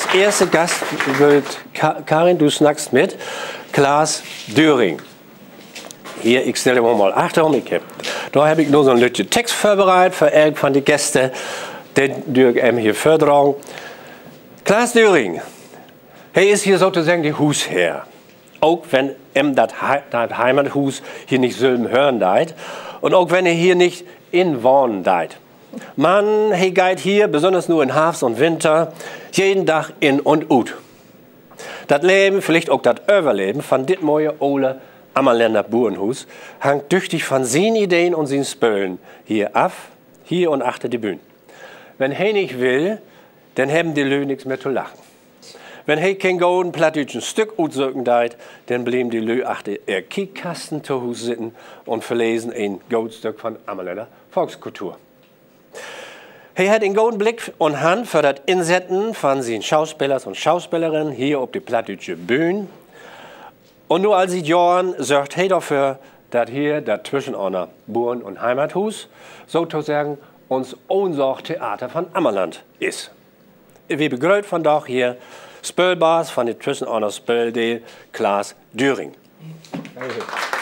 Als erster Gast wird Karin, du snackst mit Claas Düring. Hier, ich stelle mir mal Achtung, da habe ich nur so ein Lütchen Text vorbereitet für irgendwann die Gäste, den Dirk M. hier vortragen. Claas Düring, er ist hier sozusagen die Husherr. Auch wenn M. das Heimathus hier nicht so hören deit und auch wenn er hier nicht in Worn deit. Man, he geht hier, besonders nur in Herbst und Winter, jeden Tag in und ut. Das Leben, vielleicht auch das Überleben von dit moje Ole Ammerländer Burenhus, hangt tüchtig von seinen Ideen und seinen Spölen hier ab, hier und achter die Bühne. Wenn he nicht will, dann haben die Lö nichts mehr zu lachen. Wenn he kein golden plattdütschen Stück utzöcken deit, dann blieben die Lö achter ihr Kiekkasten zu Hus sitten und verlesen ein Goldstück von Ammerländer Volkskultur. Er hat einen guten Blick und Hand für das Insetten von seinen Schauspielers und Schauspielerinnen hier auf die plattdütsche Bühne. Und nur als sie Jorn sorgt er dafür, dass hier dazwischen einer Buren- und Heimathus sozusagen uns unser Theater von Ammerland ist. Wir begrüßen von doch hier Spölbars von der Zwischen einer Spöldel Claas Düring. Danke.